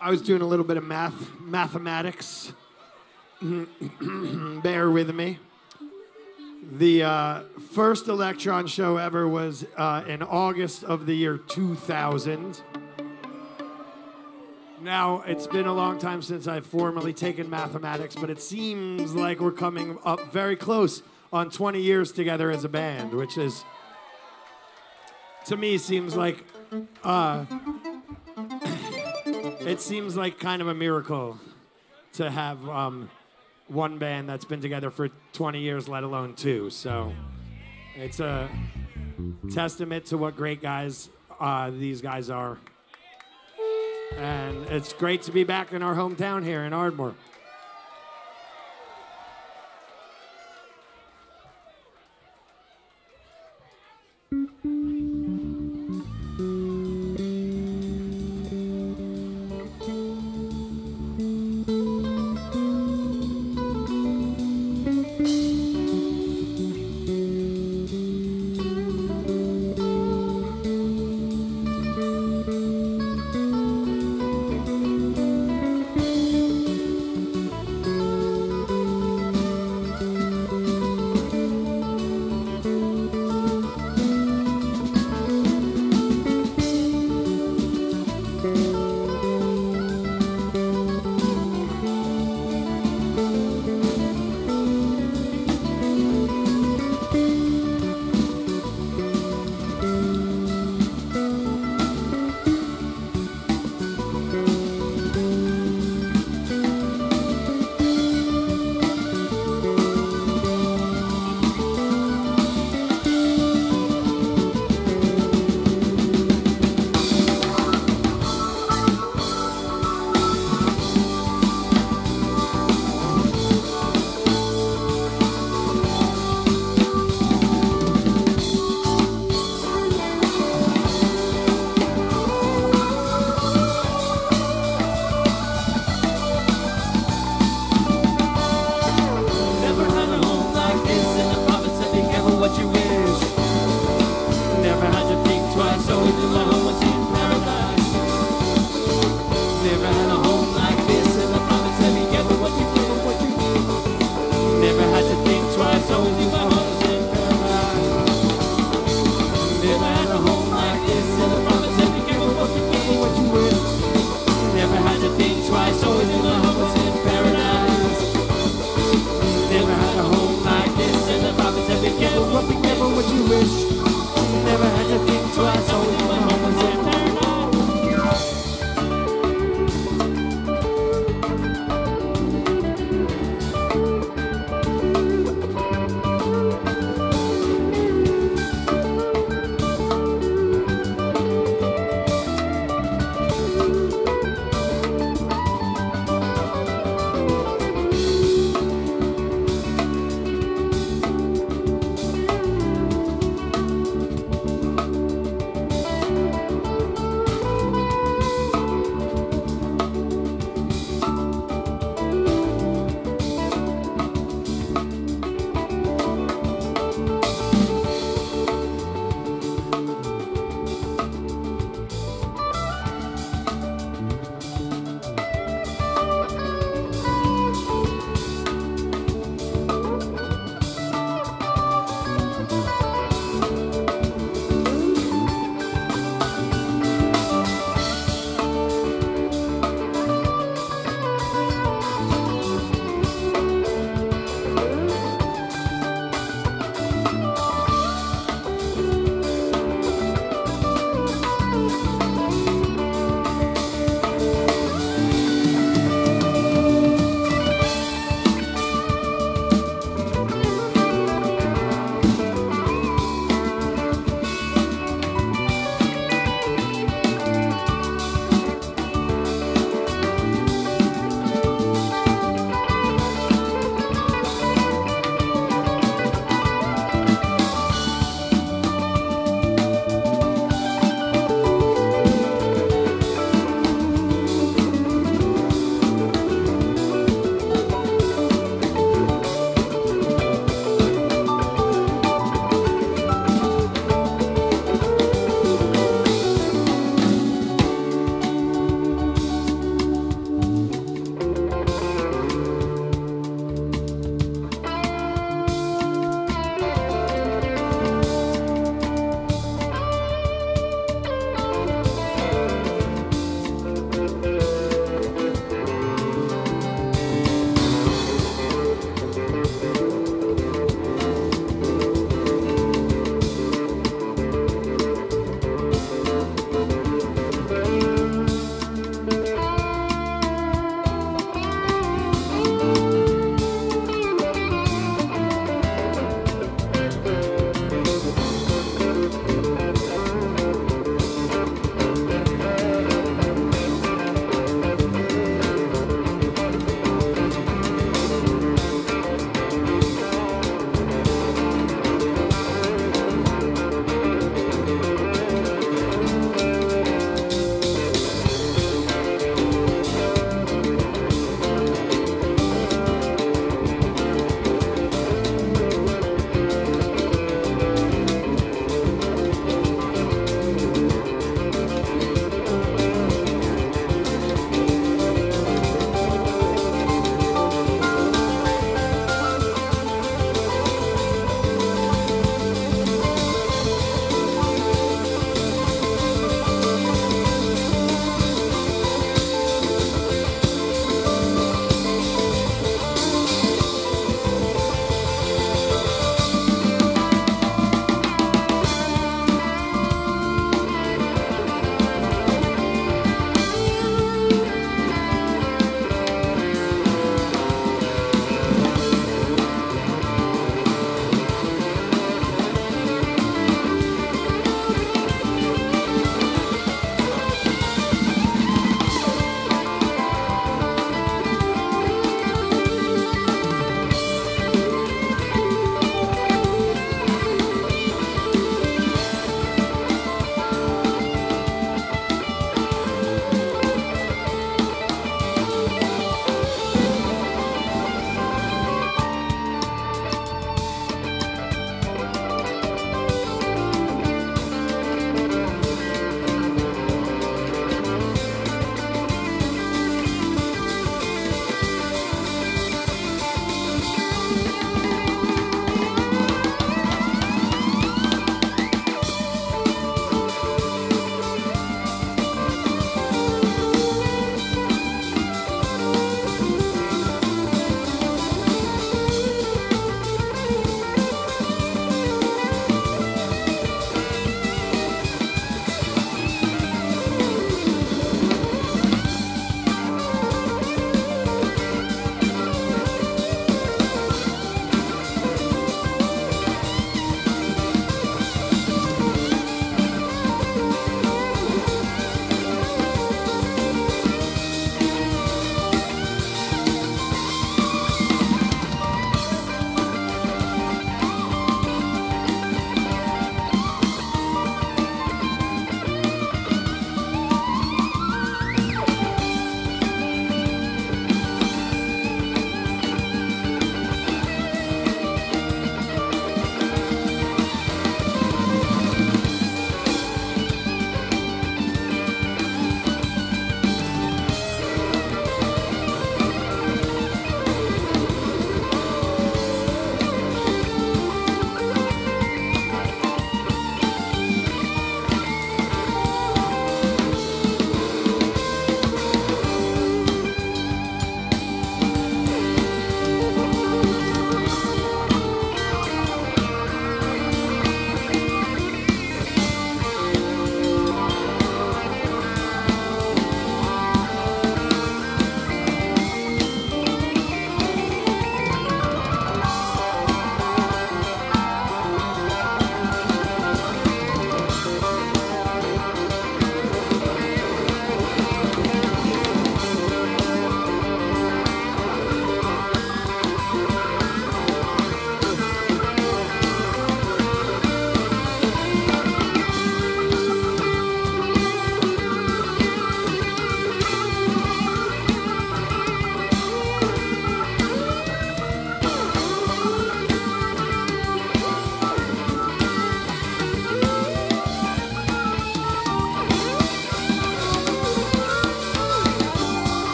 I was doing a little bit of mathematics. Bear with me. The first Electron show ever was in August of the year 2000. Now, it's been a long time since I've formally taken mathematics, but it seems like we're coming up very close on 20 years together as a band, which is, to me, seems like... it seems like kind of a miracle to have one band that's been together for 20 years, let alone two. So it's a testament to what great guys these guys are. And it's great to be back in our hometown here in Ardmore.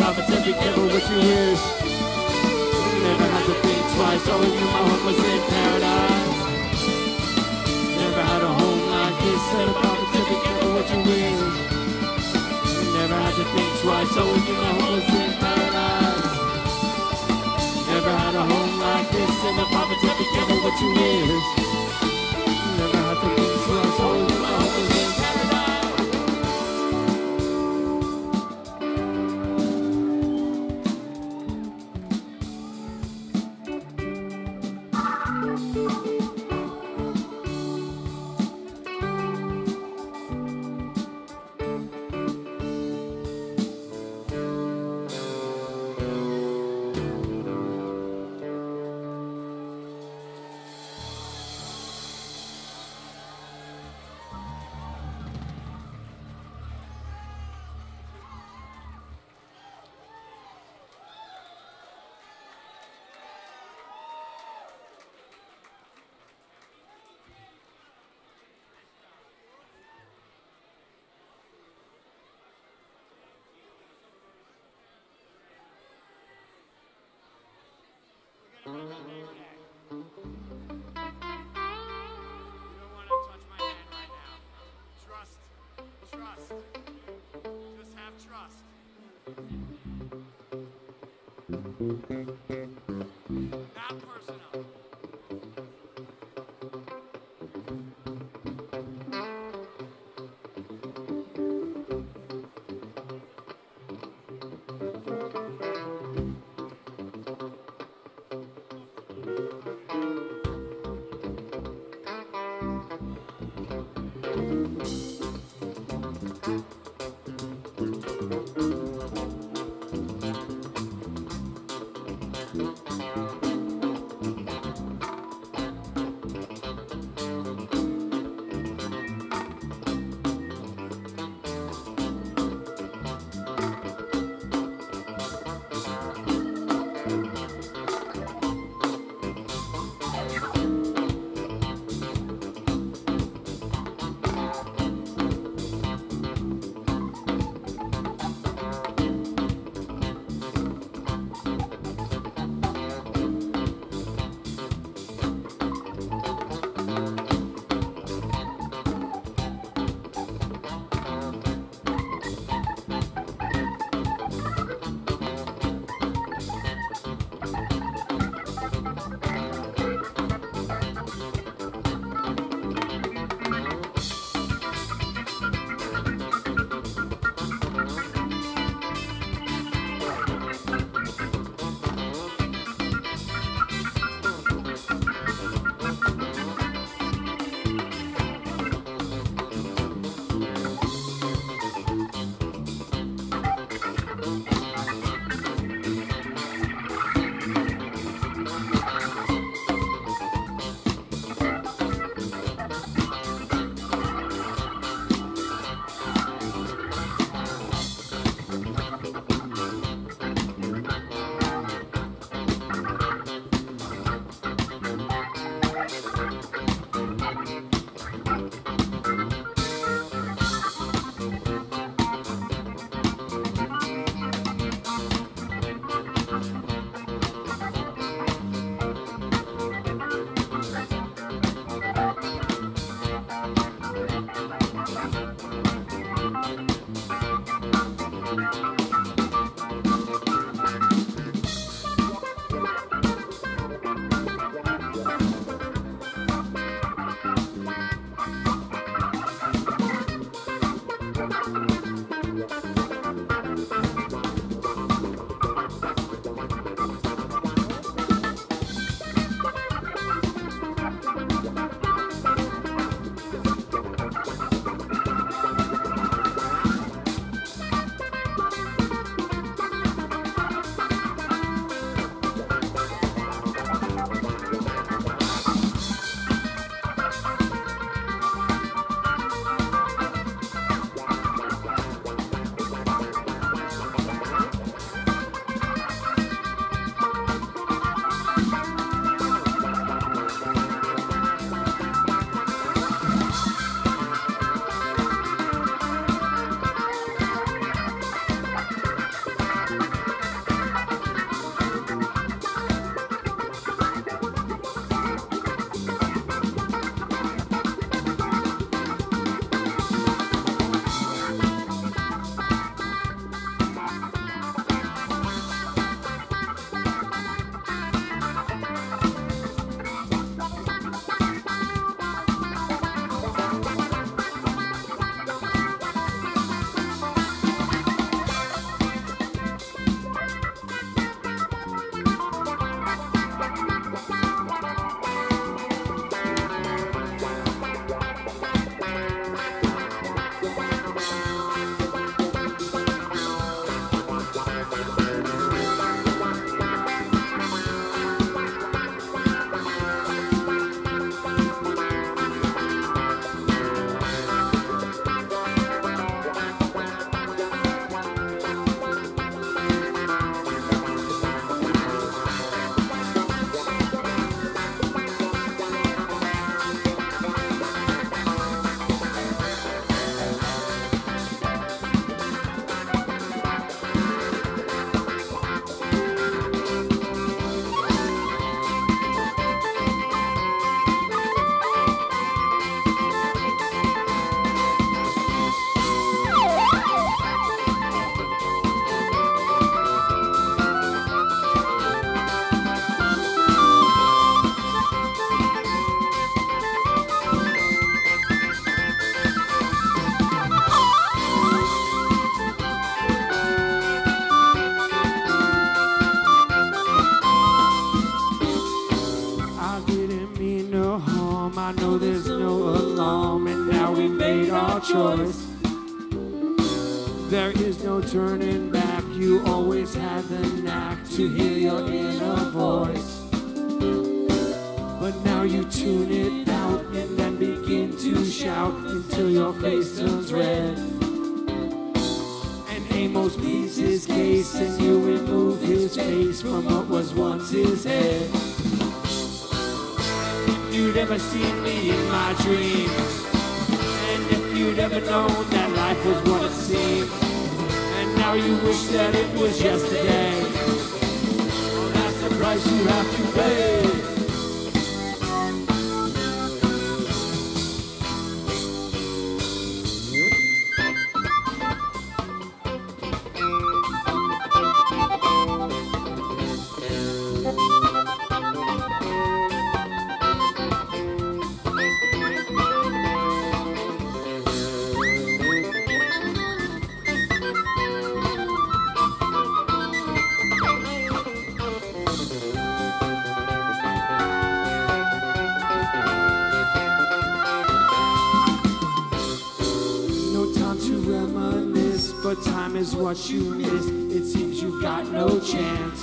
positivity ever what you hear. You never had to think twice, always knew my home was in paradise. Never had a home like this, said a positivity ever what you hear. You never had to think twice, always knew my home was in paradise. Never had a home like this, and the positivity ever what you hear. Never had to think twice, always knew my home was in paradise. choice. There is no turning back. You always had the knack to hear your inner voice. But now you tune it out and then begin to shout until your face turns red. And Amos beats his case and you remove his face from what was once his head. If you'd ever seen me in my dreams, and if you'd ever known that life was what it seemed, and now you wish that it was yesterday, well, that's the price you have to pay. Is what you missed. It seems you got no chance.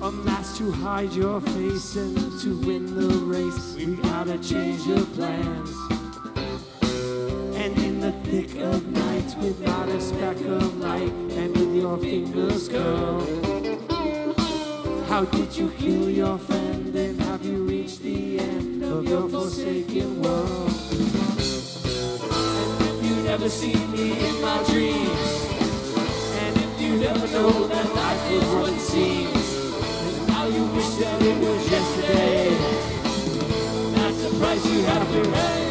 A mask to hide your face and to win the race. We gotta change your plans. And in the thick of night, without a speck of light, and with your fingers curled, how did you kill your friend? And have you reached the end of your forsaken world? Never seen me in my dreams, and if you never know that life is what it seems, and now you wish that it was yesterday, that's the price you have to pay.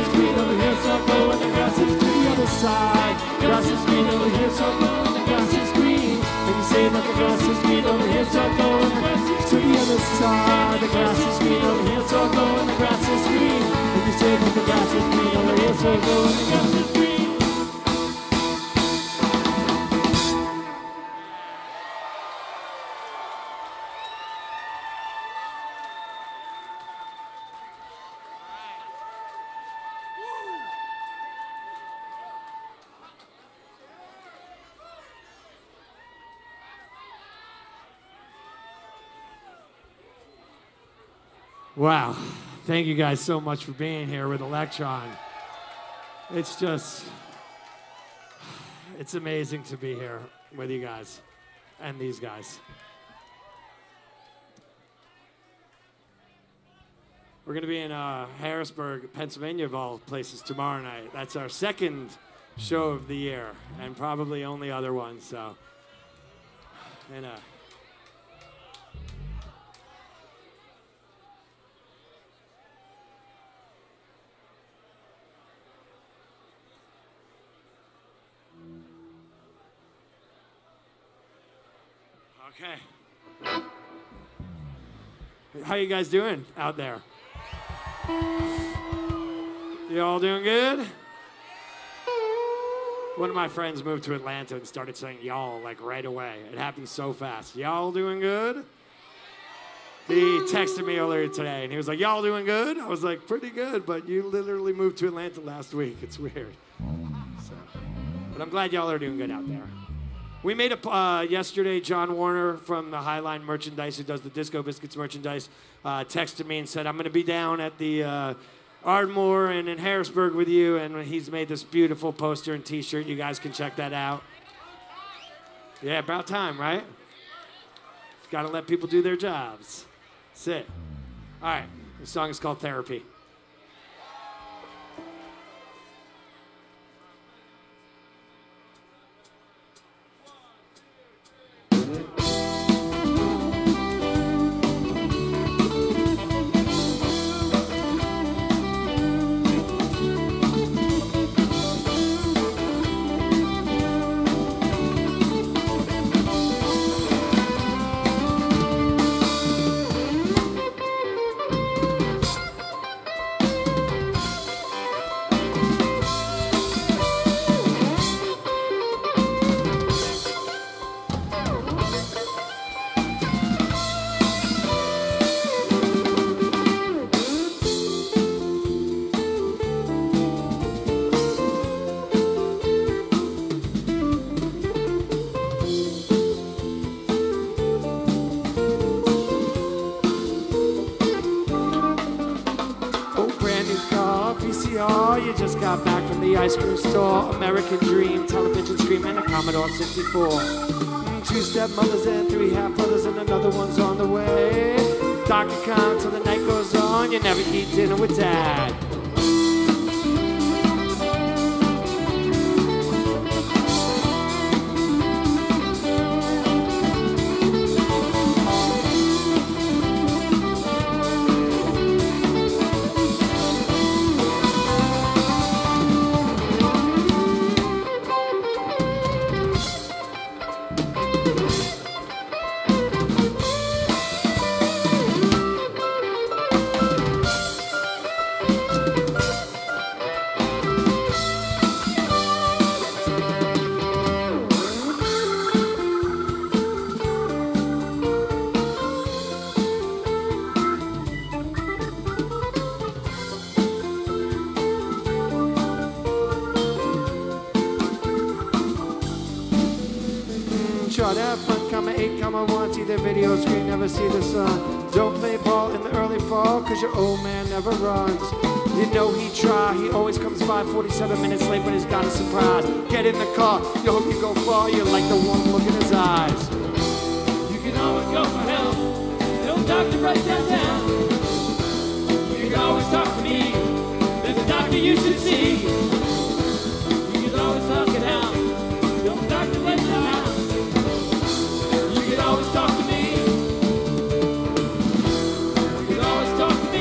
is green over here, so go, and the grass is green the other side. Grass is green over here, so go, and the grass is green. And you say that the grass is green over here, so go, and the grass is green the other side. The grass is green over here, so go, and the grass is green. And you say that the grass is green over here, so go, and the grass is green. Wow, thank you guys so much for being here with Electron. It's just, it's amazing to be here with you guys and these guys. We're gonna be in Harrisburg, Pennsylvania of all places tomorrow night. That's our second show of the year and probably only other one, so. And, okay. How you guys doing out there? You all doing good? One of my friends moved to Atlanta and started saying y'all like right away. It happened so fast. Y'all doing good? He texted me earlier today and he was like, y'all doing good? I was like, pretty good, but you literally moved to Atlanta last week. It's weird. So, but I'm glad y'all are doing good out there. We made up yesterday, John Warner from the Highline Merchandise, who does the Disco Biscuits merchandise, texted me and said, I'm going to be down at the Ardmore and in Harrisburg with you, and he's made this beautiful poster and T-shirt. You guys can check that out. Yeah, about time, right? Just got to let people do their jobs. That's it. All right, this song is called Therapy. Ice cream store, American dream, television screen, and a Commodore 64. Two stepmothers and three half brothers, and another one's on the way. Donkey Kong till the night goes on. You never eat dinner with Dad. The video screen, never see the sun. Don't play ball in the early fall, cause your old man never runs. You know he try, he always comes by 47 minutes late, but he's got a surprise. Get in the car, you hope you go far, you like the one look in his eyes. You can always go for help, no doctor write that down. You can always talk to me, there's a doctor you should see. You can always talk it out, no doctor write that down. You can always talk to me. You can always talk to me.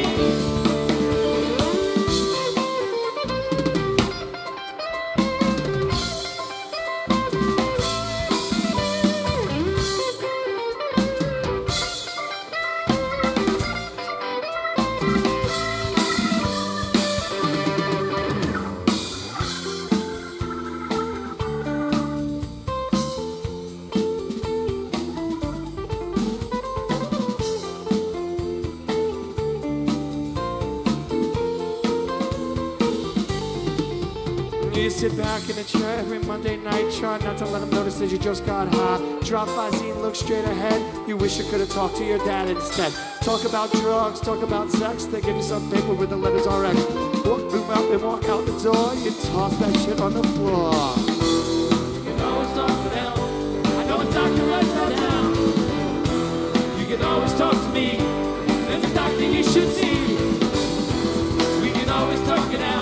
do you sit back in a chair every Monday night, trying not to let them notice that you just got high? Drop by Z and look straight ahead. You wish you could have talked to your dad instead. Talk about drugs, talk about sex. They give you some paper with the letters RX. Move out and walk out the door. You toss that shit on the floor. You know it's Dr. L. I know it's Dr. Right now. You can always talk to me. There's a doctor you should see. We can always talk it out.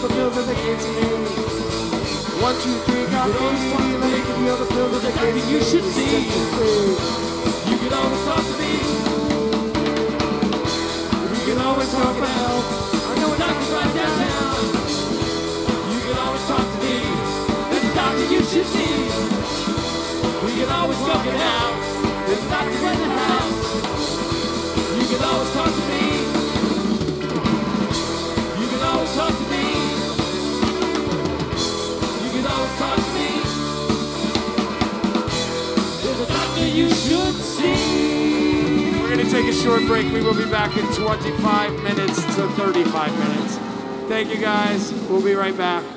feel the pills that they gave to me. 1, 2, 3, got me. Let me give you the pills that they gave to me. You should see. You can always talk to me. You can always help out. I know a doctor's right downtown. You can always talk to me. There's a doctor you should see. We can always work it out. There's a doctor in the house. You can always talk to me. Talk to me. You can always talk to me. There's a doctor you should see. We're going to take a short break. We will be back in 25 minutes to 35 minutes. Thank you guys. We'll be right back.